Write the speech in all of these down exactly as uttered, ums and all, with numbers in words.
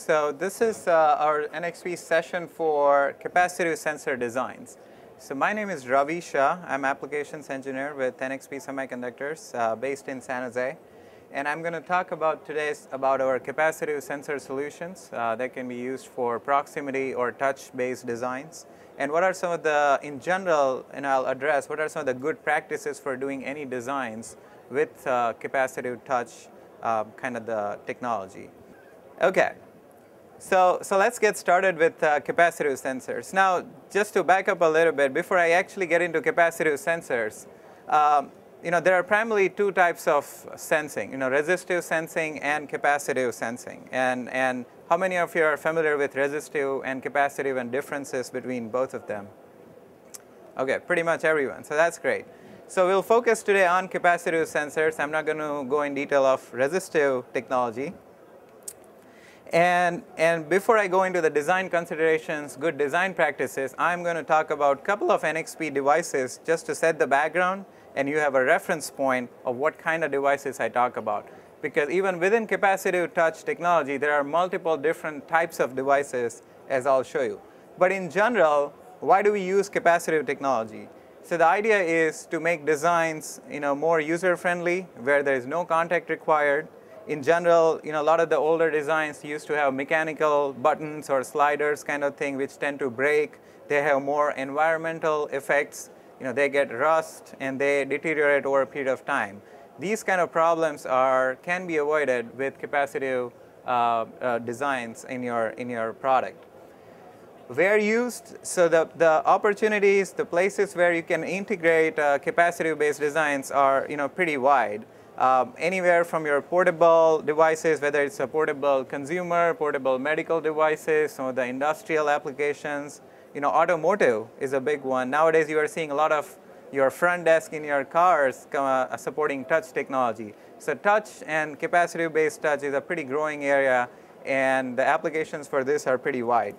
So this is uh, our N X P session for capacitive sensor designs. So my name is Ravi Shah. I'm applications engineer with N X P Semiconductors uh, based in San Jose. And I'm going to talk about today's about our capacitive sensor solutions uh, that can be used for proximity or touch-based designs. And what are some of the, in general, and I'll address, what are some of the good practices for doing any designs with uh, capacitive touch uh, kind of the technology. Okay. So, so let's get started with uh, capacitive sensors. Now, just to back up a little bit, before I actually get into capacitive sensors, um, you know, there are primarily two types of sensing, you know, resistive sensing and capacitive sensing. And, and how many of you are familiar with resistive and capacitive and differences between both of them? Okay, pretty much everyone, so that's great. So we'll focus today on capacitive sensors. I'm not going to go in detail of resistive technology. And, and before I go into the design considerations, good design practices, I'm going to talk about a couple of N X P devices just to set the background, and you have a reference point of what kind of devices I talk about. Because even within capacitive touch technology, there are multiple different types of devices, as I'll show you. But in general, why do we use capacitive technology? So the idea is to make designs, you know, more user-friendly, where there is no contact required. In general, you know, a lot of the older designs used to have mechanical buttons or sliders kind of thing, which tend to break. They have more environmental effects. You know, they get rust and they deteriorate over a period of time. These kind of problems are can be avoided with capacitive uh, uh, designs in your in your product. Where used, so the, the opportunities, the places where you can integrate uh, capacitive-based designs are, you know, pretty wide. Um, anywhere from your portable devices, whether it's a portable consumer, portable medical devices, some of the industrial applications. You know, automotive is a big one. Nowadays, you are seeing a lot of your front desk in your cars uh, supporting touch technology. So touch and capacitive-based touch is a pretty growing area, and the applications for this are pretty wide.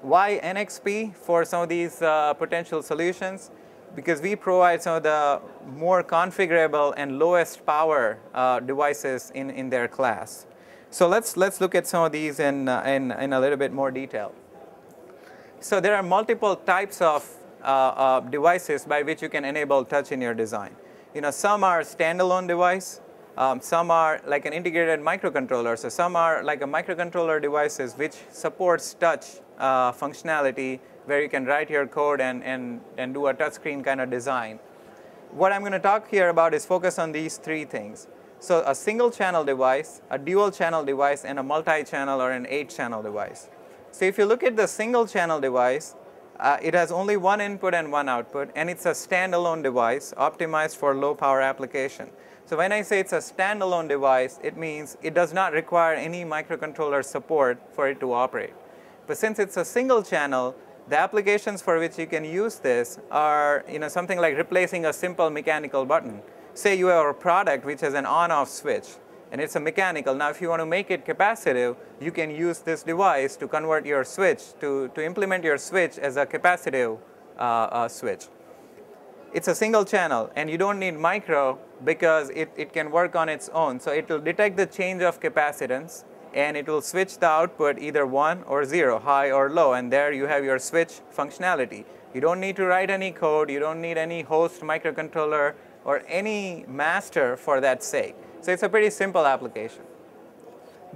Why N X P for some of these uh, potential solutions? Because we provide some of the more configurable and lowest power uh, devices in, in their class. So let's, let's look at some of these in, uh, in, in a little bit more detail. So there are multiple types of uh, uh, devices by which you can enable touch in your design. You know, some are standalone device, um, some are like an integrated microcontroller, so some are like a microcontroller devices which supports touch uh, functionality, where you can write your code and, and, and do a touchscreen kind of design. What I'm going to talk here about is focus on these three things. So a single channel device, a dual channel device, and a multi-channel or an eight channel device. So if you look at the single channel device, uh, it has only one input and one output, and it's a standalone device optimized for low power application. So when I say it's a standalone device, it means it does not require any microcontroller support for it to operate. But since it's a single channel, the applications for which you can use this are, you know, something like replacing a simple mechanical button. Say you have a product which has an on-off switch, and it's a mechanical. Now, if you want to make it capacitive, you can use this device to convert your switch, to, to implement your switch as a capacitive uh, uh, switch. It's a single channel, and you don't need micro because it, it can work on its own. So it will detect the change of capacitance, and it will switch the output either one or zero, high or low, and there you have your switch functionality. You don't need to write any code, you don't need any host microcontroller or any master for that sake. So it's a pretty simple application.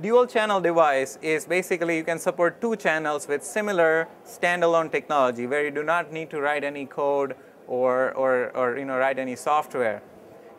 Dual channel device is basically you can support two channels with similar standalone technology where you do not need to write any code or, or, or you know, write any software.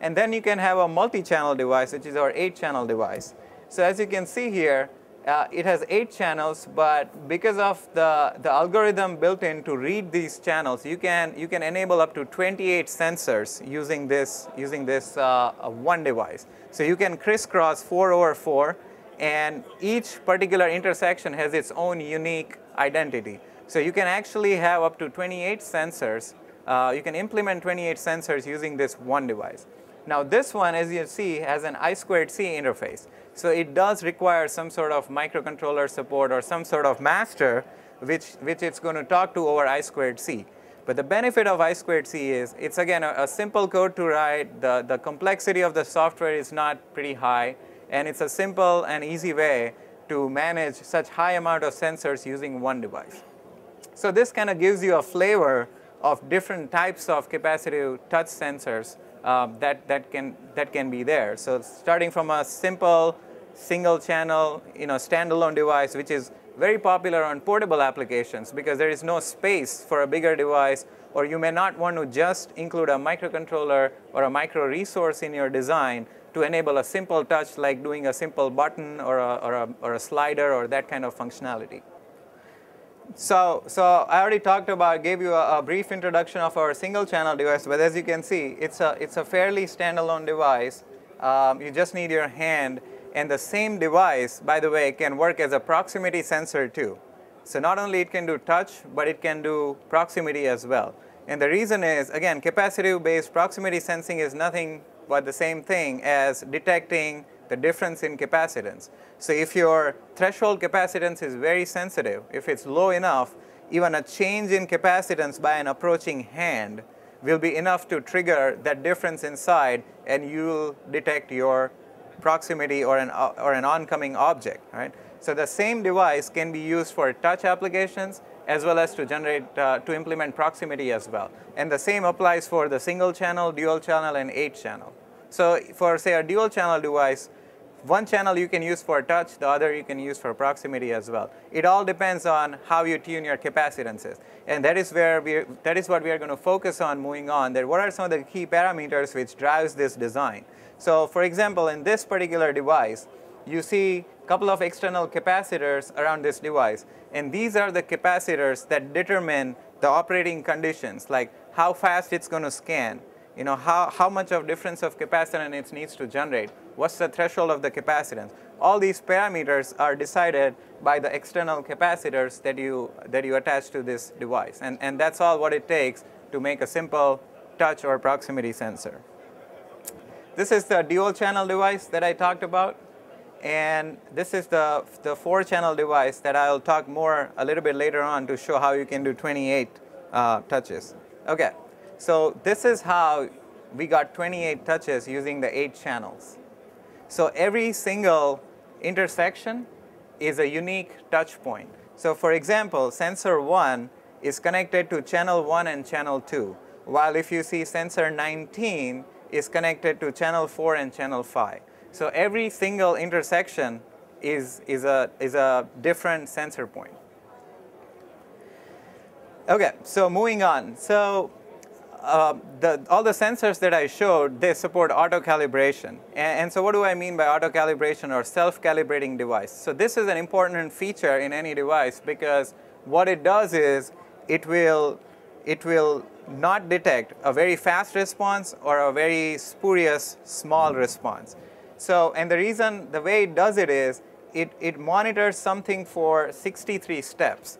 And then you can have a multi-channel device, which is our eight channel device. So as you can see here, uh, it has eight channels, but because of the, the algorithm built in to read these channels, you can, you can enable up to twenty-eight sensors using this, using this uh, one device. So you can crisscross four over four, and each particular intersection has its own unique identity. So you can actually have up to twenty-eight sensors. Uh, you can implement twenty-eight sensors using this one device. Now this one, as you see, has an I two C interface. So it does require some sort of microcontroller support or some sort of master which, which it's going to talk to over I two C. But the benefit of I two C is it's, again, a, a simple code to write. The, the complexity of the software is not pretty high. And it's a simple and easy way to manage such high amount of sensors using one device. So this kind of gives you a flavor of different types of capacitive touch sensors uh, that, that, can, that can be there. So starting from a simple single channel, you know, standalone device, which is very popular on portable applications because there is no space for a bigger device, or you may not want to just include a microcontroller or a micro resource in your design to enable a simple touch, like doing a simple button or a, or a, or a slider or that kind of functionality. So, so I already talked about, gave you a, a brief introduction of our single channel device, but as you can see, it's a, it's a fairly standalone device. Um, you just need your hand, and the same device, by the way, can work as a proximity sensor too. So not only it can do touch, but it can do proximity as well. And the reason is, again, capacitive-based proximity sensing is nothing but the same thing as detecting the difference in capacitance. So if your threshold capacitance is very sensitive, if it's low enough, even a change in capacitance by an approaching hand will be enough to trigger that difference inside, and you'll detect your proximity or an, or an oncoming object, right? So the same device can be used for touch applications as well as to generate, uh, to implement proximity as well. And the same applies for the single channel, dual channel, and eight channel. So for, say, a dual channel device, one channel you can use for touch, the other you can use for proximity as well. It all depends on how you tune your capacitances. And that is where we, that is what we are going to focus on moving on, that what are some of the key parameters which drives this design. So for example, in this particular device, you see a couple of external capacitors around this device. And these are the capacitors that determine the operating conditions, like how fast it's going to scan, you know, how, how much of difference of capacitance it needs to generate, what's the threshold of the capacitance. All these parameters are decided by the external capacitors that you, that you attach to this device. And, and that's all what it takes to make a simple touch or proximity sensor. This is the dual channel device that I talked about. And this is the, the four channel device that I'll talk more a little bit later on to show how you can do twenty-eight uh, touches. Okay. So this is how we got twenty-eight touches using the eight channels. So every single intersection is a unique touch point. So for example, sensor one is connected to channel one and channel two, while if you see sensor nineteen is connected to channel four and channel five. So every single intersection is, is, a, is a different sensor point. Okay, so moving on. So Uh, the, all the sensors that I showed, they support auto-calibration. And, and so what do I mean by auto-calibration or self-calibrating device? So this is an important feature in any device, because what it does is it will, it will not detect a very fast response or a very spurious small response. So, and the reason, the way it does it is it, it monitors something for sixty-three steps.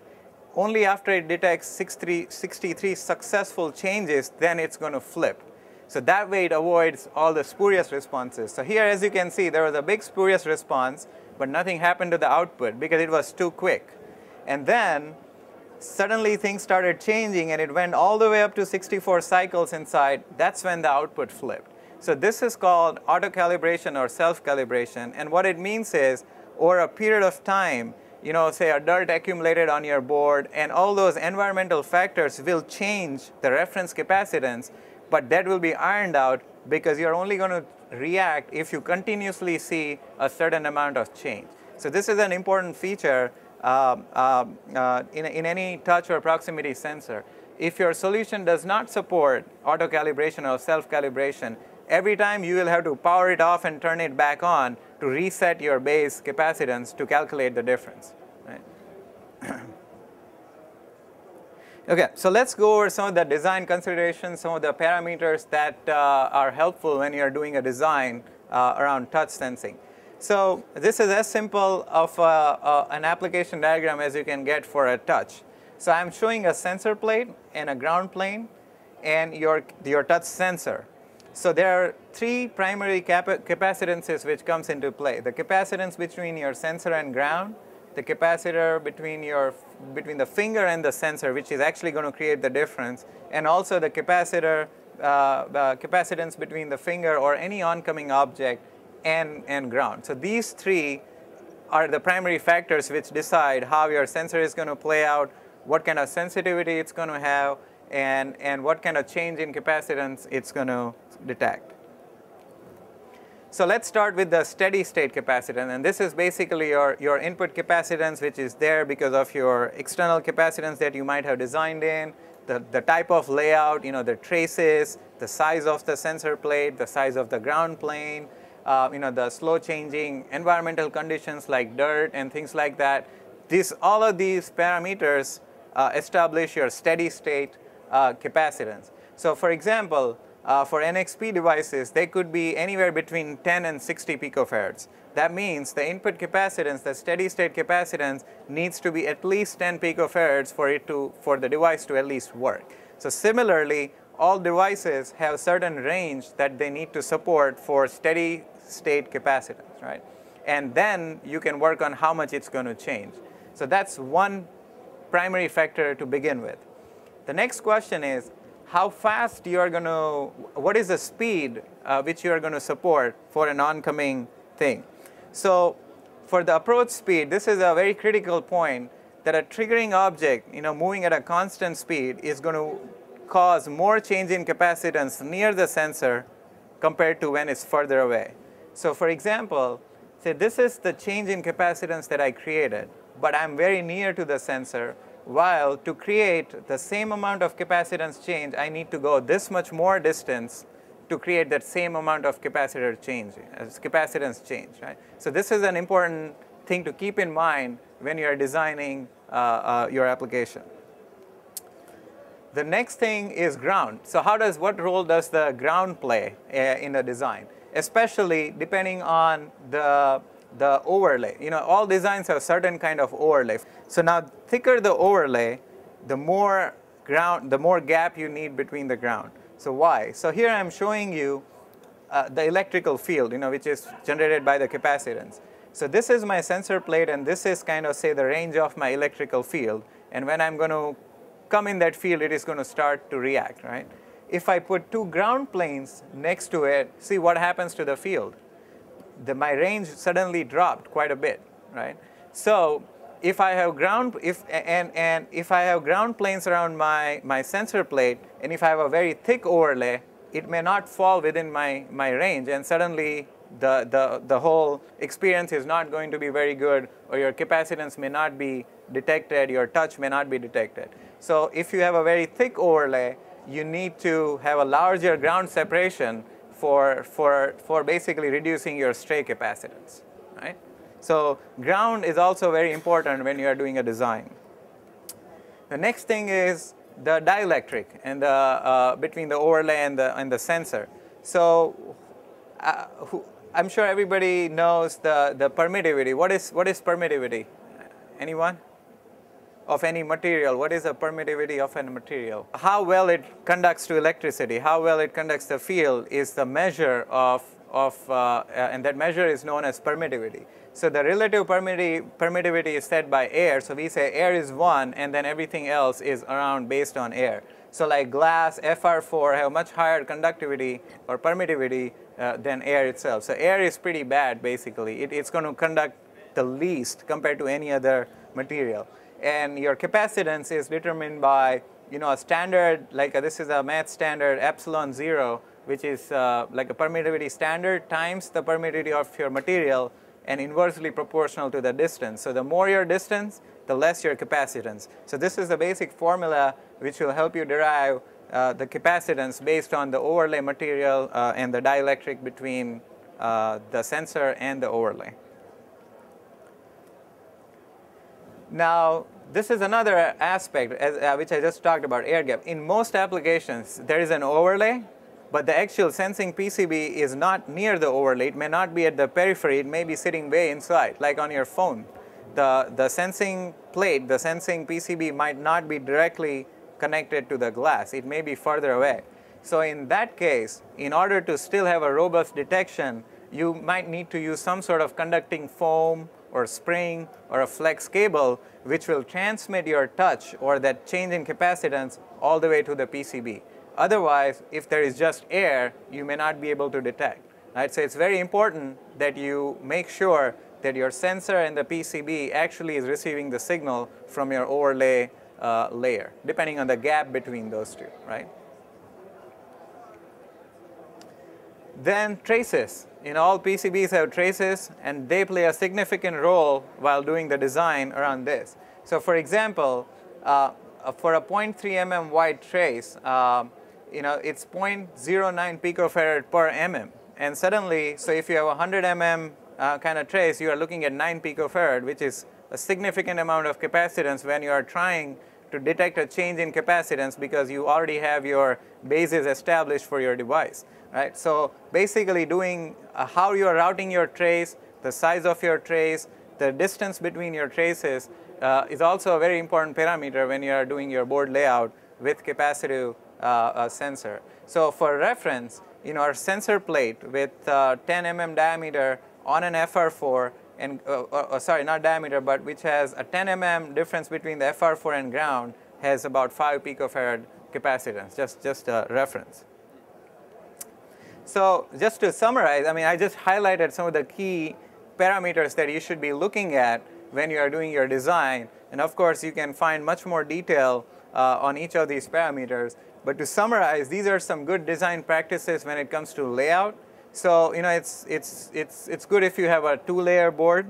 Only after it detects sixty-three successful changes, then it's going to flip. So that way it avoids all the spurious responses. So here, as you can see, there was a big spurious response, but nothing happened to the output because it was too quick. And then suddenly things started changing, and it went all the way up to sixty-four cycles inside. That's when the output flipped. So this is called auto-calibration or self-calibration. And what it means is, over a period of time, you know, say a dirt accumulated on your board, and all those environmental factors will change the reference capacitance, but that will be ironed out because you're only going to react if you continuously see a certain amount of change. So this is an important feature uh, uh, uh, in, in any touch or proximity sensor. If your solution does not support auto-calibration or self-calibration, every time you will have to power it off and turn it back on to reset your base capacitance to calculate the difference, right? Okay, so let's go over some of the design considerations, some of the parameters that uh, are helpful when you're doing a design uh, around touch sensing. So this is as simple of uh, uh, an application diagram as you can get for a touch. So I'm showing a sensor plate and a ground plane and your, your touch sensor. So there are three primary cap- capacitances which comes into play. The capacitance between your sensor and ground, the capacitor between, your, between the finger and the sensor, which is actually going to create the difference, and also the capacitor, uh, the capacitance between the finger or any oncoming object and, and ground. So these three are the primary factors which decide how your sensor is going to play out, what kind of sensitivity it's going to have, and, and what kind of change in capacitance it's going to detect. So let's start with the steady state capacitance, and this is basically your, your input capacitance, which is there because of your external capacitance that you might have designed in, the, the type of layout, you know, the traces, the size of the sensor plate, the size of the ground plane, uh, you know, the slow changing environmental conditions like dirt and things like that. These, all of these parameters uh, establish your steady state uh, capacitance. So for example, Uh, for N X P devices, they could be anywhere between ten and sixty picofarads. That means the input capacitance, the steady state capacitance, needs to be at least ten picofarads for it to, for the device to at least work. So similarly, all devices have a certain range that they need to support for steady state capacitance, right? And then you can work on how much it's going to change. So that's one primary factor to begin with. The next question is, how fast you are going to, what is the speed uh, which you are going to support for an oncoming thing. So for the approach speed, this is a very critical point, that a triggering object, you know, moving at a constant speed is going to cause more change in capacitance near the sensor compared to when it's further away. So for example, say this is the change in capacitance that I created, but I'm very near to the sensor. While to create the same amount of capacitance change, I need to go this much more distance to create that same amount of capacitor change, as capacitance change, right? So this is an important thing to keep in mind when you are designing uh, uh, your application. The next thing is ground. So how does, what role does the ground play uh, in the design, especially depending on the the overlay. You know, all designs have certain kind of overlay. So now, thicker the overlay, the more ground, the more gap you need between the ground. So why? So here I'm showing you uh, the electrical field, you know, which is generated by the capacitance. So this is my sensor plate, and this is kind of, say, the range of my electrical field. And when I'm going to come in that field, it is going to start to react, right? If I put two ground planes next to it, see what happens to the field. The, my range suddenly dropped quite a bit, right? So if I have ground, if and and if I have ground planes around my my sensor plate, and if I have a very thick overlay, it may not fall within my my range, and suddenly the the the whole experience is not going to be very good, or your capacitance may not be detected, your touch may not be detected. So if you have a very thick overlay, you need to have a larger ground separation For, for, for basically reducing your stray capacitance, right? So ground is also very important when you are doing a design. The next thing is the dielectric and the, uh, between the overlay and the, and the sensor. So uh, who, I'm sure everybody knows the, the permittivity. What is, what is permittivity? Anyone? Of any material, what is the permittivity of a material? How well it conducts to electricity, how well it conducts the field is the measure of, of uh, and that measure is known as permittivity. So the relative permittivity is set by air, so we say air is one and then everything else is around based on air. So like glass, F R four have much higher conductivity or permittivity uh, than air itself. So air is pretty bad basically, it, it's going to conduct the least compared to any other material. And your capacitance is determined by, you know, a standard, like a, this is a math standard, epsilon zero, which is uh, like a permittivity standard times the permittivity of your material and inversely proportional to the distance. So the more your distance, the less your capacitance. So this is the basic formula which will help you derive uh, the capacitance based on the overlay material uh, and the dielectric between uh, the sensor and the overlay. Now, this is another aspect as, uh, which I just talked about, air gap. In most applications, there is an overlay, but the actual sensing P C B is not near the overlay. It may not be at the periphery. It may be sitting way inside, like on your phone. The, the sensing plate, the sensing P C B might not be directly connected to the glass. It may be further away. So in that case, in order to still have a robust detection, you might need to use some sort of conducting foam or spring or a flex cable which will transmit your touch or that change in capacitance all the way to the P C B. Otherwise, if there is just air, you may not be able to detect, right? So it's very important that you make sure that your sensor and the P C B actually is receiving the signal from your overlay uh, layer, depending on the gap between those two, right? Then traces. You know, all P C Bs have traces, and they play a significant role while doing the design around this. So for example, uh, for a zero point three millimeter wide trace, uh, you know, it's zero point zero nine picofarad per mm. And suddenly, so if you have a one hundred millimeter uh, kind of trace, you are looking at nine picofarad, which is a significant amount of capacitance when you are trying to detect a change in capacitance because you already have your bases established for your device, right? So basically doing uh, how you are routing your trace, the size of your trace, the distance between your traces uh, is also a very important parameter when you are doing your board layout with capacitive uh, uh, sensor. So for reference, you know, our sensor plate with uh, ten millimeter diameter on an F R four and uh, uh, sorry, not diameter, but which has a ten millimeter difference between the F R four and ground has about five picofarad capacitance, just, just a reference. So just to summarize, I mean, I just highlighted some of the key parameters that you should be looking at when you are doing your design. And of course, you can find much more detail uh, on each of these parameters. But to summarize, these are some good design practices when it comes to layout. So, you know, it's, it's, it's, it's good if you have a two-layer board.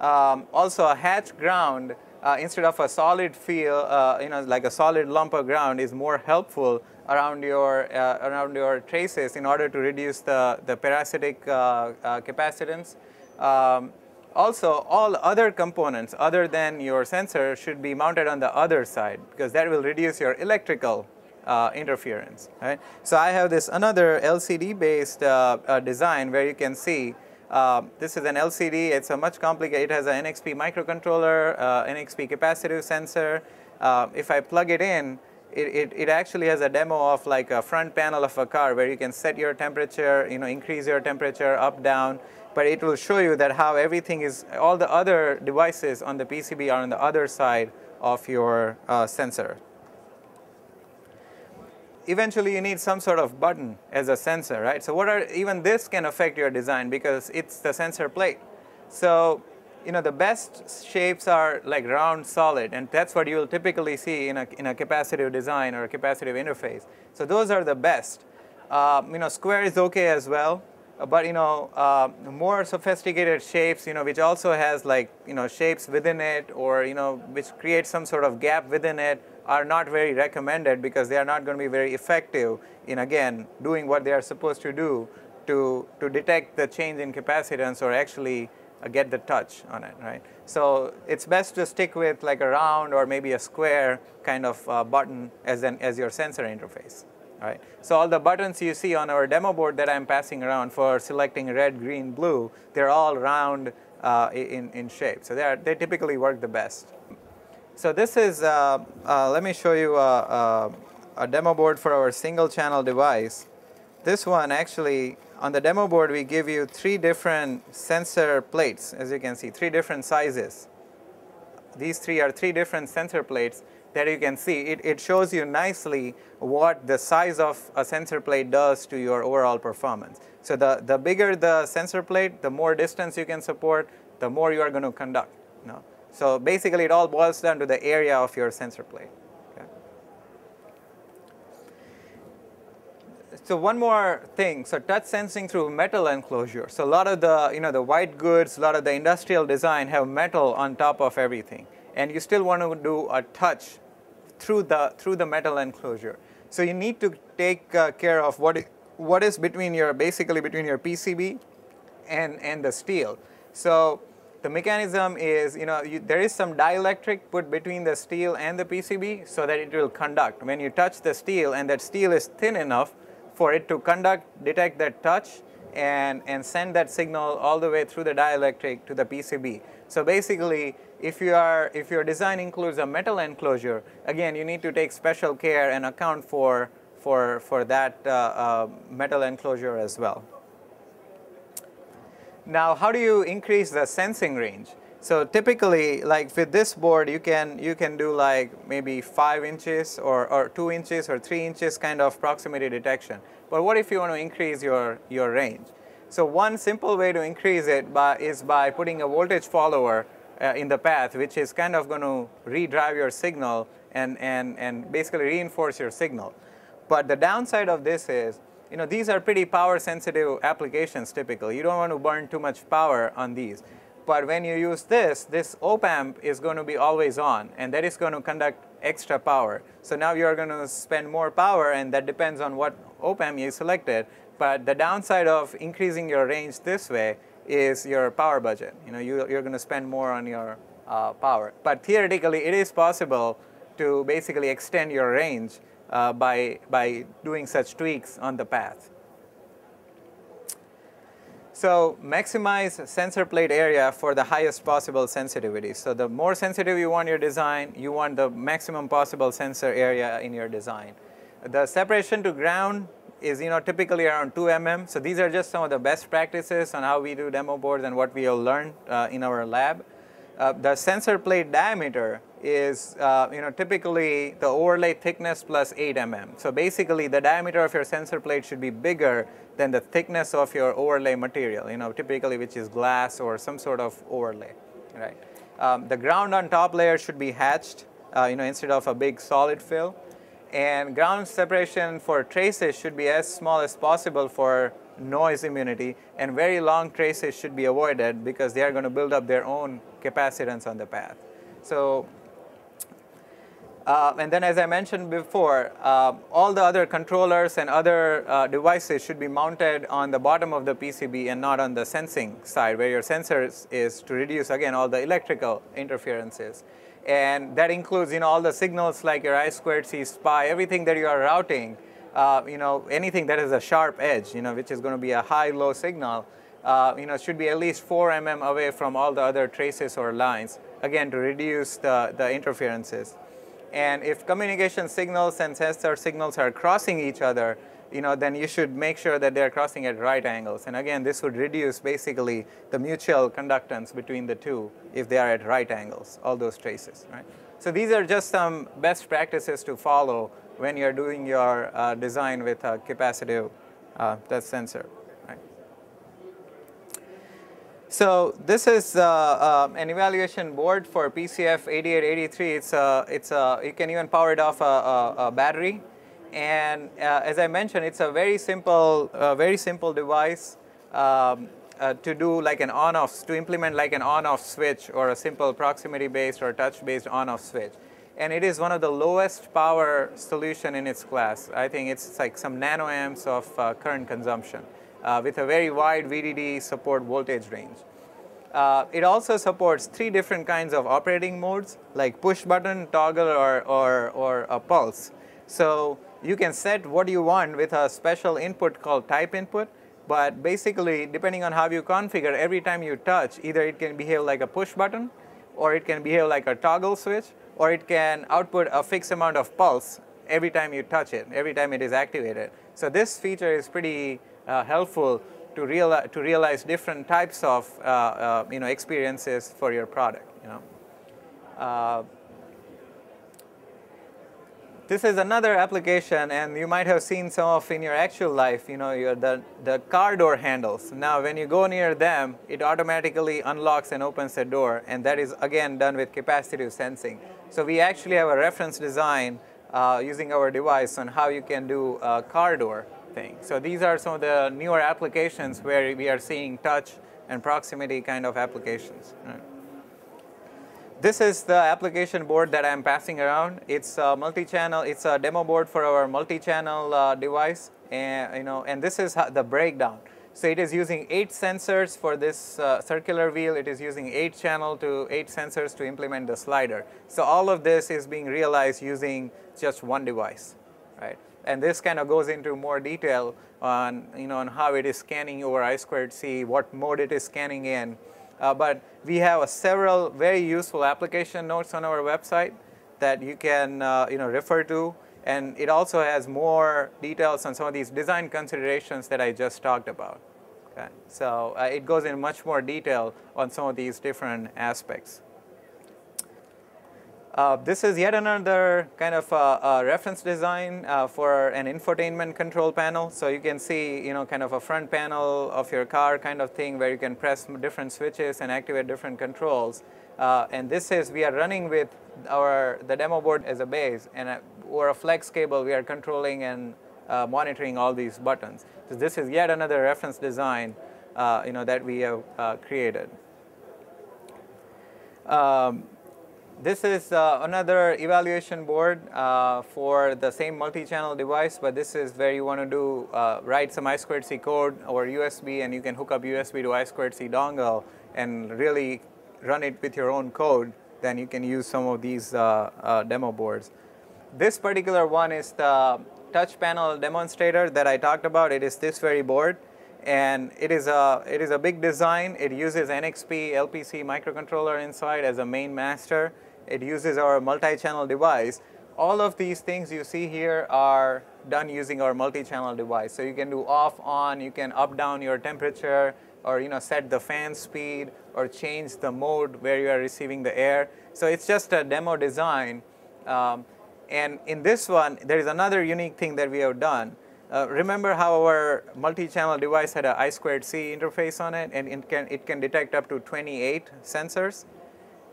Um, also, a hatch ground, uh, instead of a solid feel, uh, you know, like a solid lump of ground is more helpful around your, uh, around your traces in order to reduce the, the parasitic uh, uh, capacitance. Um, also, all other components other than your sensor should be mounted on the other side because that will reduce your electrical Uh, interference, right? So I have this another L C D-based uh, uh, design where you can see uh, this is an L C D. It's a much complicated. It has an N X P microcontroller, uh, N X P capacitive sensor. Uh, if I plug it in, it, it it actually has a demo of like a front panel of a car where you can set your temperature, you know, increase your temperature up, down. But it will show you that how everything is, all the other devices on the P C B are on the other side of your uh, sensor. Eventually, you need some sort of button as a sensor, right? So what are, even this can affect your design because it's the sensor plate. So, you know, the best shapes are like round, solid, and that's what you'll typically see in a, in a capacitive design or a capacitive interface. So those are the best. Uh, you know, square is okay as well, but, you know, uh, more sophisticated shapes, you know, which also has like, you know, shapes within it or, you know, which creates some sort of gap within it, are not very recommended because they are not going to be very effective in, again, doing what they are supposed to do to, to detect the change in capacitance or actually uh, get the touch on it, right? So it's best to stick with like a round or maybe a square kind of uh, button as, an, as your sensor interface, right? So all the buttons you see on our demo board that I'm passing around for selecting red, green, blue, they're all round uh, in, in shape. So they, are, they typically work the best. So this is, uh, uh, let me show you uh, uh, a demo board for our single channel device. This one actually, on the demo board we give you three different sensor plates, as you can see, three different sizes. These three are three different sensor plates that you can see. It, it shows you nicely what the size of a sensor plate does to your overall performance. So the, the bigger the sensor plate, the more distance you can support, the more you are going to conduct, you know. So basically, it all boils down to the area of your sensor plate. Okay. So one more thing. So touch sensing through metal enclosure. So a lot of the, you know, the white goods, a lot of the industrial design have metal on top of everything, and you still want to do a touch through the through the metal enclosure. So you need to take uh, care of what it, what is between your basically between your P C B and and the steel. So the mechanism is, you know, you, there is some dielectric put between the steel and the P C B so that it will conduct. When you touch the steel, and that steel is thin enough for it to conduct, detect that touch, and, and send that signal all the way through the dielectric to the P C B. So basically, if you are, if your design includes a metal enclosure, again, you need to take special care and account for, for, for that uh, uh, metal enclosure as well. Now, how do you increase the sensing range? So typically, like with this board, you can you can do like maybe five inches or, or two inches or three inches kind of proximity detection. But what if you want to increase your, your range? So one simple way to increase it by, is by putting a voltage follower uh, in the path, which is kind of going to redrive your signal and, and, and basically reinforce your signal. But the downside of this is, you know, these are pretty power sensitive applications typically. You don't want to burn too much power on these. But when you use this, this op-amp is going to be always on, and that is going to conduct extra power. So now you're going to spend more power, and that depends on what op-amp you selected. But the downside of increasing your range this way is your power budget. You know, you, you're going to spend more on your uh, power. But theoretically, it is possible to basically extend your range uh, by, by doing such tweaks on the path. So maximize sensor plate area for the highest possible sensitivity. So the more sensitive you want your design, you want the maximum possible sensor area in your design. The separation to ground is, you know, typically around two millimeters. So these are just some of the best practices on how we do demo boards and what we have learned uh, in our lab. Uh, the sensor plate diameter is, uh, you know, typically the overlay thickness plus eight millimeters. So basically, the diameter of your sensor plate should be bigger than the thickness of your overlay material, you know, typically which is glass or some sort of overlay, right? Um, the ground on top layer should be hatched, uh, you know, instead of a big solid fill. And ground separation for traces should be as small as possible for noise immunity, and very long traces should be avoided because they are going to build up their own capacitance on the path. So, uh, and then as I mentioned before, uh, all the other controllers and other uh, devices should be mounted on the bottom of the P C B and not on the sensing side where your sensor is, to reduce again all the electrical interferences. And that includes, you know, all the signals like your I two C, S P I, everything that you are routing, uh, you know, anything that is a sharp edge, you know, which is going to be a high-low signal, uh, you know, should be at least four millimeters away from all the other traces or lines, again, to reduce the, the interferences. And if communication signals and sensor signals are crossing each other, you know, then you should make sure that they're crossing at right angles. And again, this would reduce basically the mutual conductance between the two if they are at right angles, all those traces, right? So these are just some best practices to follow when you're doing your uh, design with a capacitive uh, touch sensor, right? So this is uh, uh, an evaluation board for P C F eighty-eight eighty-three. It's a, it's a, you can even power it off a, a, a battery. And uh, as I mentioned, it's a very simple, uh, very simple device um, uh, to do like an on-off, to implement like an on-off switch or a simple proximity-based or touch-based on-off switch. And it is one of the lowest power solution in its class. I think it's like some nanoamps of uh, current consumption uh, with a very wide V D D support voltage range. Uh, it also supports three different kinds of operating modes, like push button, toggle, or, or, or a pulse. So you can set what you want with a special input called type input, but basically depending on how you configure, every time you touch, either it can behave like a push button, or it can behave like a toggle switch, or it can output a fixed amount of pulse every time you touch it, every time it is activated. So this feature is pretty uh, helpful to, real, to realize different types of uh, uh, you know, experiences for your product, you know. Uh, This is another application, and you might have seen some of in your actual life, you know, your, the, the car door handles. Now, when you go near them, it automatically unlocks and opens the door, and that is, again, done with capacitive sensing. So we actually have a reference design uh, using our device on how you can do a car door thing. So these are some of the newer applications where we are seeing touch and proximity kind of applications, right? This is the application board that I'm passing around. It's a multi-channel, it's a demo board for our multi-channel uh, device, and, you know, and this is how the breakdown. So it is using eight sensors for this uh, circular wheel. It is using eight channel to eight sensors to implement the slider. So all of this is being realized using just one device, right? And this kind of goes into more detail on, you know, on how it is scanning over I two C, what mode it is scanning in. Uh, but we have a several very useful application notes on our website that you can uh, you know, refer to, and it also has more details on some of these design considerations that I just talked about. Okay. So uh, it goes in much more detail on some of these different aspects. Uh, this is yet another kind of uh, uh, reference design uh, for an infotainment control panel. So you can see, you know, kind of a front panel of your car kind of thing where you can press different switches and activate different controls. Uh, and this is, we are running with our, the demo board as a base, and uh, or a flex cable, we are controlling and uh, monitoring all these buttons. So this is yet another reference design, uh, you know, that we have uh, created. Um, This is uh, another evaluation board uh, for the same multi-channel device, but this is where you want to do uh, write some I two C code or U S B, and you can hook up U S B to I two C dongle and really run it with your own code. Then you can use some of these uh, uh, demo boards. This particular one is the touch panel demonstrator that I talked about. It is this very board, and it is a it is a big design. It uses N X P L P C microcontroller inside as a main master. It uses our multi-channel device. All of these things you see here are done using our multi-channel device. So you can do off, on, you can up, down your temperature, or you know, set the fan speed, or change the mode where you are receiving the air. So it's just a demo design. Um, and in this one, there is another unique thing that we have done. Uh, remember how our multi-channel device had an I two C interface on it, and it can, it can detect up to twenty-eight sensors.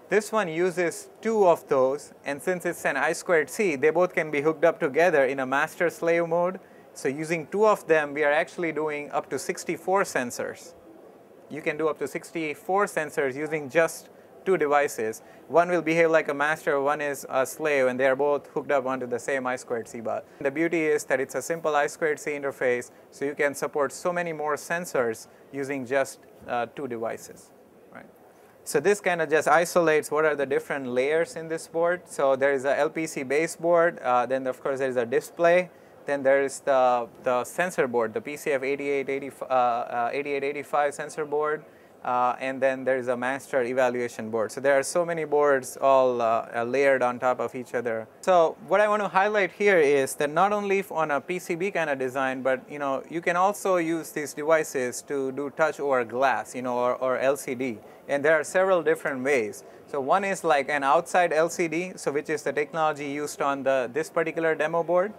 This one uses two of those, and since it's an I two C, they both can be hooked up together in a master-slave mode. So using two of them, we are actually doing up to sixty-four sensors. You can do up to sixty-four sensors using just two devices. One will behave like a master, one is a slave, and they are both hooked up onto the same I two C bus. The beauty is that it's a simple I two C interface, so you can support so many more sensors using just uh, two devices. Right? So this kind of just isolates what are the different layers in this board. So there is a L P C base board, uh, then of course there is a display, then there is the, the sensor board, the P C F eighty-eight eighty-five sensor board, Uh, and then there is a master evaluation board. So there are so many boards all uh, layered on top of each other. So what I want to highlight here is that not only on a P C B kind of design, but you know, you can also use these devices to do touch over glass, you know, or, or L C D. And there are several different ways. So one is like an outside L C D, so which is the technology used on the this particular demo board,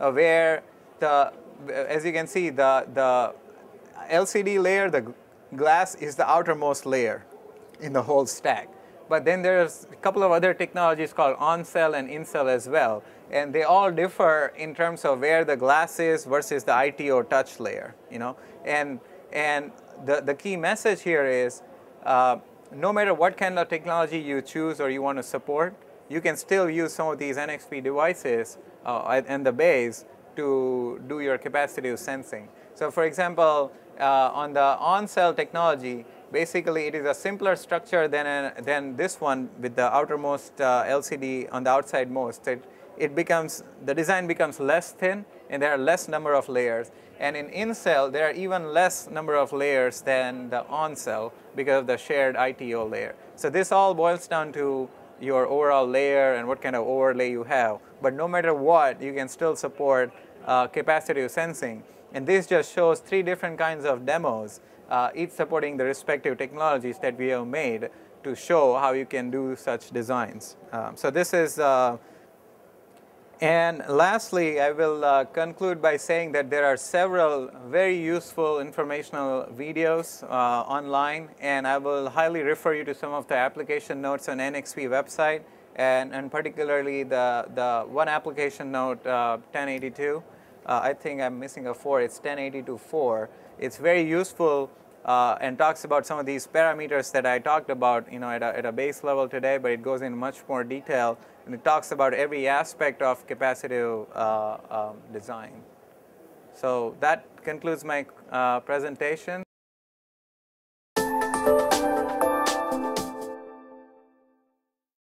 uh, where the as you can see the the L C D layer, the glass is the outermost layer in the whole stack. But then there's a couple of other technologies called on-cell and in-cell as well. And they all differ in terms of where the glass is versus the I T O touch layer, you know. And, and the, the key message here is uh, no matter what kind of technology you choose or you want to support, you can still use some of these N X P devices uh, and the bays to do your capacitive sensing. So for example, Uh, on the on-cell technology, basically it is a simpler structure than, a, than this one with the outermost uh, L C D on the outside most. It, it becomes, the design becomes less thin, and there are less number of layers. And in in-cell, there are even less number of layers than the on-cell because of the shared I T O layer. So this all boils down to your overall layer and what kind of overlay you have. But no matter what, you can still support uh, capacitive sensing. And this just shows three different kinds of demos, uh, each supporting the respective technologies that we have made to show how you can do such designs. Um, so this is, uh, and lastly, I will uh, conclude by saying that there are several very useful informational videos uh, online, and I will highly refer you to some of the application notes on N X P website, and, and particularly the, the one application note uh, ten eighty-two. Uh, I think I'm missing a four, it's ten eighty-two four. It's very useful uh, and talks about some of these parameters that I talked about, you know, at a, at a base level today, but it goes in much more detail, and it talks about every aspect of capacitive uh, um, design. So that concludes my uh, presentation.